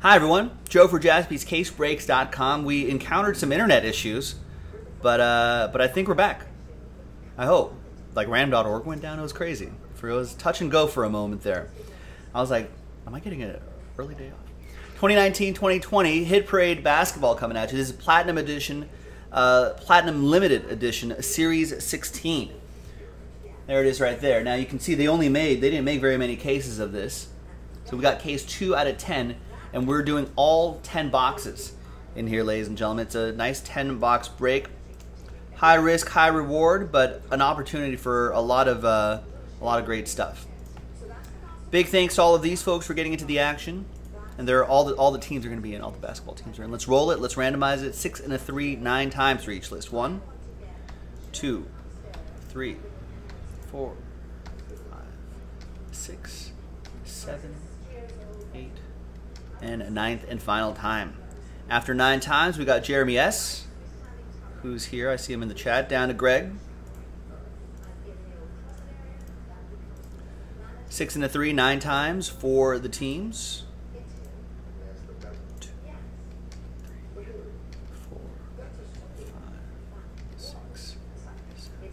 Hi everyone, Joe for Jaspy's CaseBreaks.com. We encountered some internet issues, but I think we're back. I hope. Like random.org went down, it was crazy. It was touch and go for a moment there. I was like, am I getting an early day off? 2019-20 Hit Parade Basketball coming at you. This is Platinum Edition, Platinum Limited Edition, Series 16. There it is right there. Now you can see they didn't make very many cases of this. So we got case 2 out of 10. And we're doing all 10 boxes in here, ladies and gentlemen. It's a nice 10-box break. High risk, high reward, but an opportunity for a lot of great stuff. Big thanks to all of these folks for getting into the action. And they're all the teams are going to be in. All the basketball teams are in. Let's roll it. Let's randomize it. 6 and a 3, 9 times for each list. 1, 2, 3, 4, 5, 6, 7, 8, and 9th and final time. After 9 times, we got Jeremy S., who's here. I see him in the chat. Down to Greg. 6 and a 3, 9 times for the teams. 2, 3, 4, 5, 6, 7,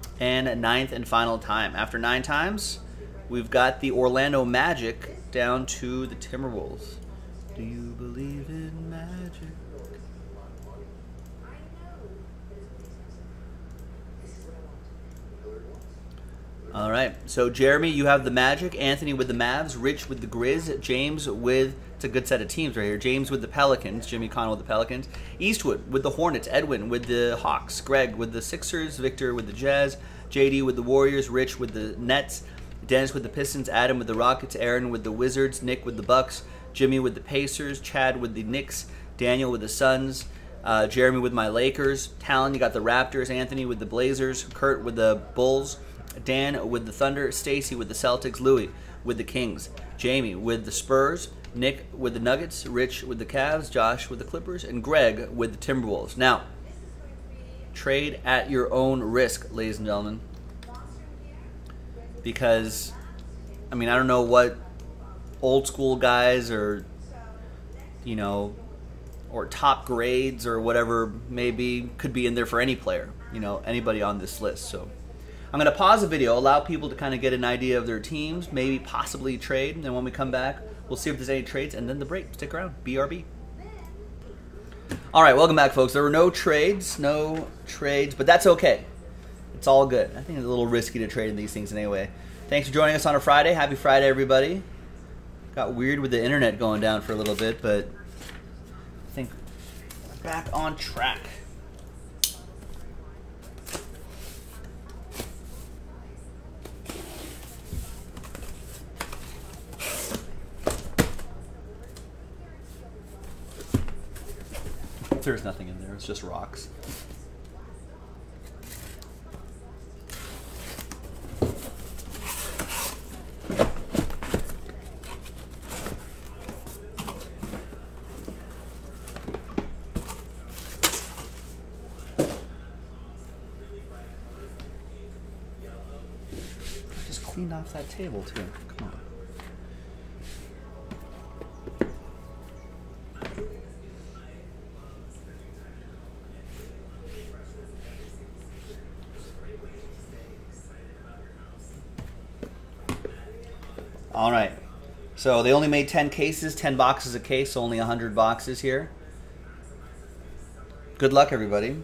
8. And 9th and final time. After 9 times, we've got the Orlando Magic down to the Timberwolves. Do you believe in magic? All right, so Jeremy, you have the Magic, Anthony with the Mavs, Rich with the Grizz, James with, it's a good set of teams right here, James with the Pelicans, Jimmy Connell with the Pelicans, Eastwood with the Hornets, Edwin with the Hawks, Greg with the Sixers, Victor with the Jazz, JD with the Warriors, Rich with the Nets, Dennis with the Pistons, Adam with the Rockets, Aaron with the Wizards, Nick with the Bucks, Jimmy with the Pacers, Chad with the Knicks, Daniel with the Suns, Jeremy with my Lakers, Talon, you got the Raptors, Anthony with the Blazers, Kurt with the Bulls, Dan with the Thunder, Stacy with the Celtics, Louie with the Kings, Jamie with the Spurs, Nick with the Nuggets, Rich with the Cavs, Josh with the Clippers, and Greg with the Timberwolves. Now, trade at your own risk, ladies and gentlemen. Because, I mean, I don't know what old school guys or, you know, or top grades or whatever maybe could be in there for any player, you know, anybody on this list. So I'm going to pause the video, allow people to kind of get an idea of their teams, maybe possibly trade. And then when we come back, we'll see if there's any trades and then the break. Stick around. BRB. All right. Welcome back, folks. There were no trades, but that's okay. It's all good. I think it's a little risky to trade in these things anyway. Thanks for joining us on a Friday. Happy Friday, everybody. Got weird with the internet going down for a little bit, but I think we're back on track. There's nothing in there. It's just rocks. Cleaned off that table too. Come on. All right. So they only made 10 cases, 10 boxes a case, so only 100 boxes here. Good luck, everybody.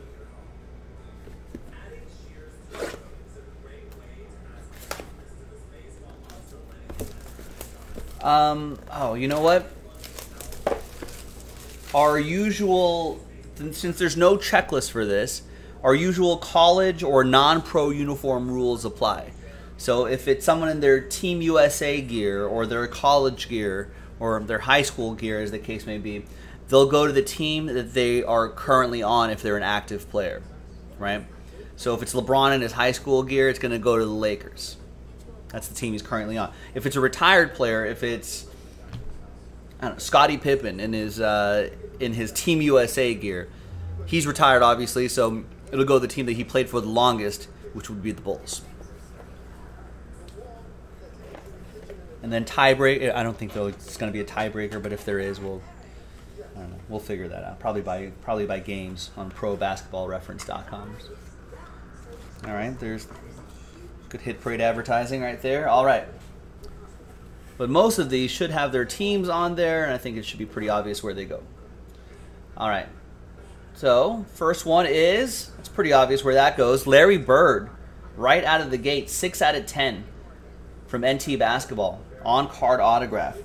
Oh, you know what? Our usual, since there's no checklist for this, our usual college or non-pro uniform rules apply. So if it's someone in their Team USA gear or their college gear or their high school gear, as the case may be, they'll go to the team that they are currently on if they're an active player, right? So if it's LeBron in his high school gear, it's going to go to the Lakers. That's the team he's currently on. If it's a retired player, if it's, I don't know, Scottie Pippen in his Team USA gear, he's retired obviously, so it'll go to the team that he played for the longest, which would be the Bulls. And then tiebreak, I don't think it's going to be a tiebreaker, but if there is, I don't know, we'll figure that out. Probably by games on probasketballreference.com. All right, there's good Hit Parade advertising right there. All right. But most of these should have their teams on there, and I think it should be pretty obvious where they go. All right. So first one is, it's pretty obvious where that goes, Larry Bird, right out of the gate, 6 out of 10 from NT Basketball, on-card autograph.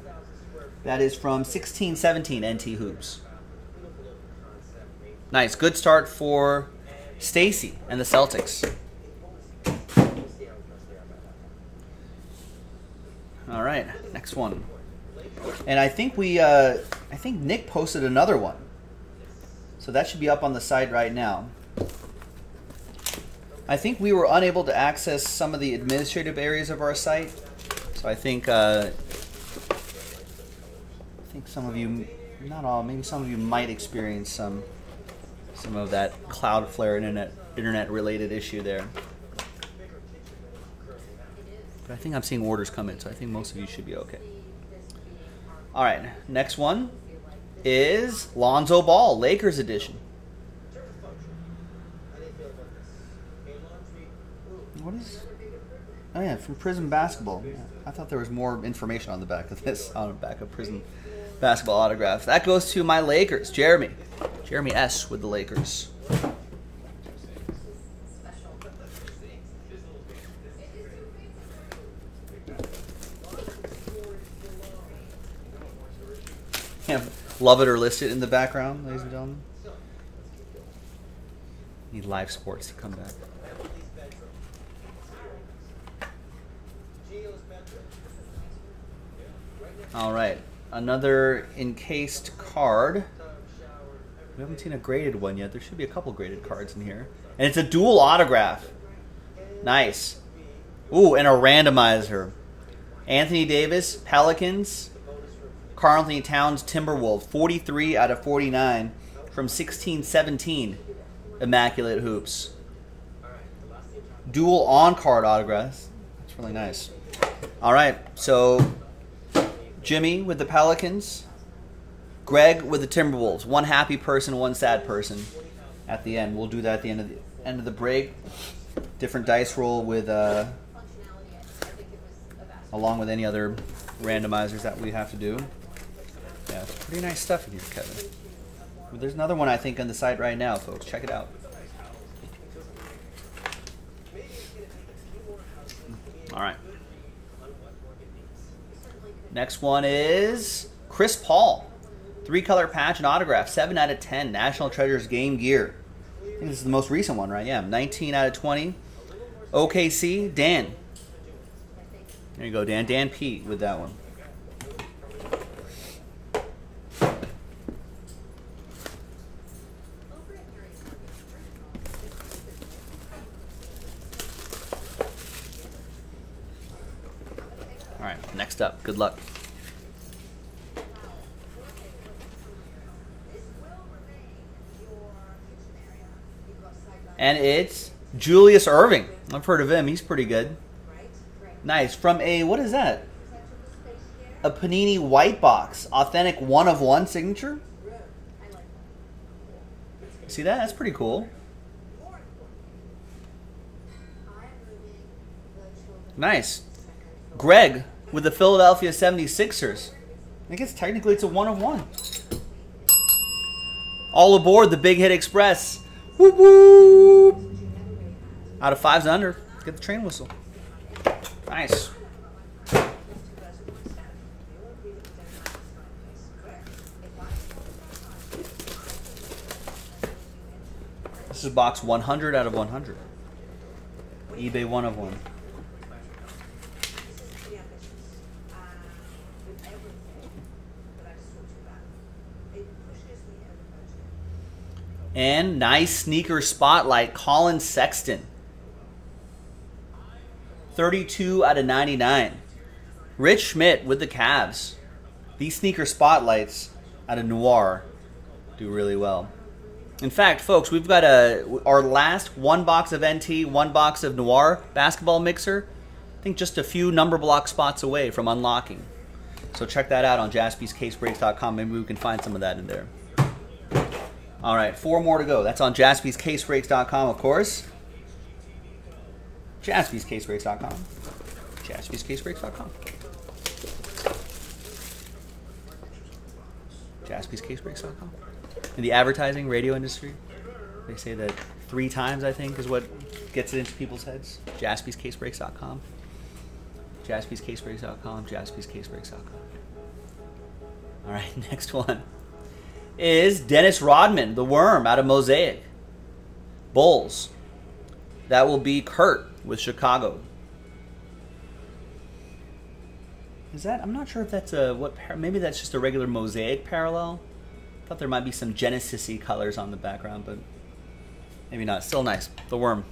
That is from 16-17 NT Hoops. Nice, good start for Stacy and the Celtics. All right, next one. And I think I think Nick posted another one. So that should be up on the side right now. I think we were unable to access some of the administrative areas of our site. So I think some of you, not all, maybe some of you might experience some of that Cloudflare internet related issue there. But I think I'm seeing orders come in, so I think most of you should be okay. All right, next one is Lonzo Ball, Lakers edition. What is? Oh yeah, from Prism Basketball. Yeah. I thought there was more information on the back of this, on the back of Prism Basketball autographs. That goes to my Lakers, Jeremy. Jeremy S. with the Lakers. Yeah, love it or list it in the background, ladies and gentlemen. Need live sports to come back. All right, another encased card. We haven't seen a graded one yet. There should be a couple graded cards in here. And it's a dual autograph. Nice. Ooh, and a randomizer. Anthony Davis, Pelicans. Karl Anthony Towns, Timberwolves, 43 out of 49 from 16-17 Immaculate Hoops. Dual on-card autographs. That's really nice. All right, so Jimmy with the Pelicans, Greg with the Timberwolves. One happy person, one sad person at the end. We'll do that at the end of the break. Different dice roll with along with any other randomizers that we have to do. Yeah, it's pretty nice stuff in here, Kevin. Well, there's another one I think on the site right now, folks. Check it out. All right. Next one is Chris Paul. 3-color patch and autograph. 7 out of 10. National Treasures game gear. I think this is the most recent one, right? Yeah, 19 out of 20. OKC, Dan. There you go, Dan. Dan P. with that one. Next up, good luck. And it's Julius Irving. I've heard of him. He's pretty good. Nice. From a, what is that? A Panini white box. Authentic 1-of-1 signature. See that? That's pretty cool. Nice. Greg with the Philadelphia 76ers. I guess technically it's a 1-of-1. All aboard the Big Hit Express. Whoop, whoop. Out of 5s and under. Get the train whistle. Nice. This is box 100 out of 100. eBay 1-of-1. And nice sneaker spotlight, Colin Sexton. 32 out of 99. Rich Schmidt with the Cavs. These sneaker spotlights out of Noir do really well. In fact, folks, we've got our last 1 box of NT, 1 box of Noir basketball mixer I think just a few number block spots away from unlocking. So check that out on JaspysCaseBreaks.com. Maybe we can find some of that in there. All right, 4 more to go. That's on JaspysCaseBreaks.com, of course. JaspysCaseBreaks.com. JaspysCaseBreaks.com. JaspysCaseBreaks.com. In the advertising, radio industry, they say that 3 times, I think, is what gets it into people's heads. JaspysCaseBreaks.com. JaspysCaseBreaks.com. JaspysCaseBreaks.com. All right, next one is Dennis Rodman, the Worm, out of Mosaic. Bulls. That will be Kurt with Chicago. Is that, I'm not sure if that's a, what, maybe that's just a regular Mosaic parallel. I thought there might be some Genesis-y colors on the background, but maybe not. Still nice. The Worm.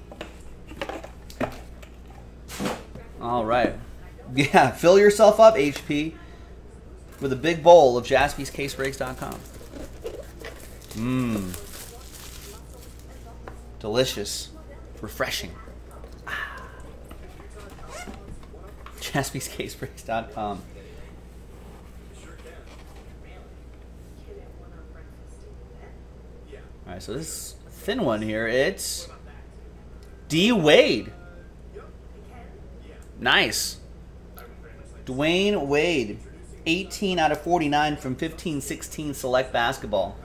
All right. Yeah, fill yourself up, HP, with a big bowl of JaspysCaseBreaks.com. Mmm. Delicious. Refreshing. Ah. JaspysCaseBreaks.com. All right, so this thin one here, it's D. Wade. Nice. Dwayne Wade, 18 out of 49 from 15-16 Select Basketball.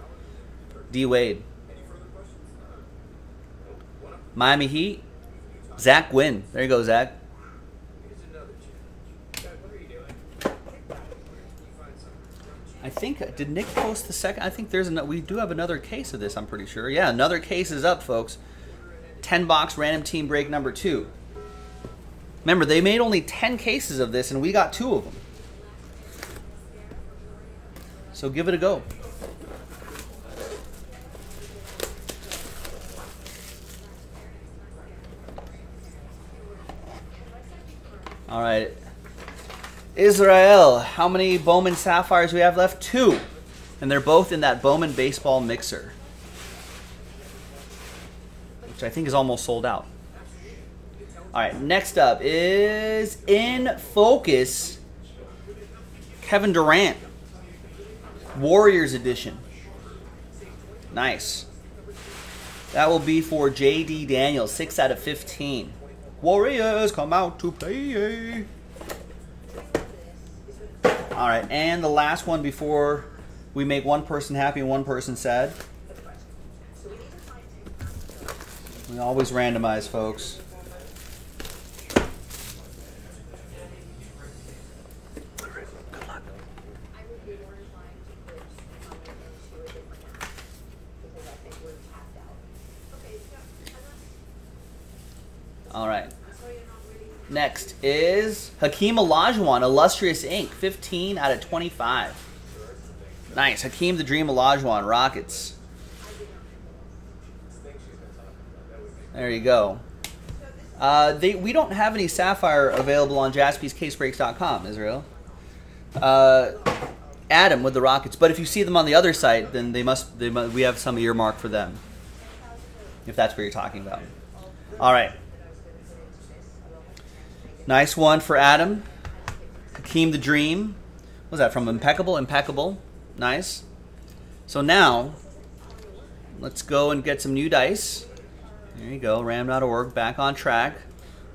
D. Wade. Miami Heat, Zach Wynn. There you go, Zach. I think, did Nick post the second? I think there's another, we do have another case of this, I'm pretty sure. Yeah, another case is up, folks. 10-box random team break number 2. Remember, they made only 10 cases of this, and we got 2 of them. So give it a go. All right, Israel, how many Bowman Sapphires do we have left? 2, and they're both in that Bowman baseball mixer, which I think is almost sold out. All right, next up is In Focus, Kevin Durant, Warriors edition. Nice. That will be for J.D. Daniels, 6 out of 15. Warriors come out to play. All right, and the last one before we make one person happy and one person sad. We always randomize, folks. Good luck. All right. Next is Hakeem Olajuwon, Illustrious Inc, 15 out of 25. Nice. Hakeem the Dream Olajuwon, Rockets. There you go. We don't have any Sapphire available on JaspysCaseBreaks.com, Israel. Adam with the Rockets, but if you see them on the other site, then we have some earmark for them, if that's what you're talking about. All right. Nice one for Adam. Hakeem the Dream. What was that from? Impeccable? Impeccable. Nice. So now, let's go and get some new dice. There you go. Random.org. Back on track.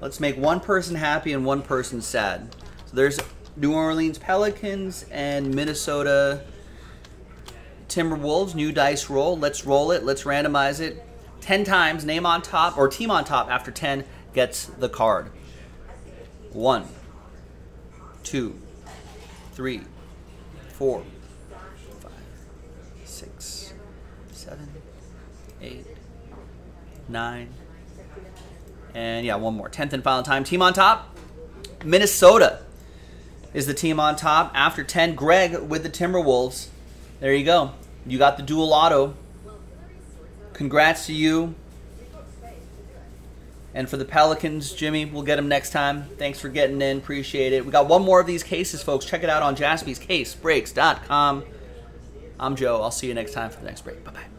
Let's make one person happy and one person sad. So there's New Orleans Pelicans and Minnesota Timberwolves. New dice roll. Let's roll it. Let's randomize it. 10 times. Name on top or team on top after 10 gets the card. 1, 2, 3, 4, 5, 6, 7, 8, 9, and yeah, one more. 10th and final time. Team on top. Minnesota is the team on top. After 10, Greg with the Timberwolves. There you go. You got the dual auto. Congrats to you. And for the Pelicans, Jimmy, we'll get them next time. Thanks for getting in. Appreciate it. We got one more of these cases, folks. Check it out on JaspysCaseBreaks.com. I'm Joe. I'll see you next time for the next break. Bye-bye.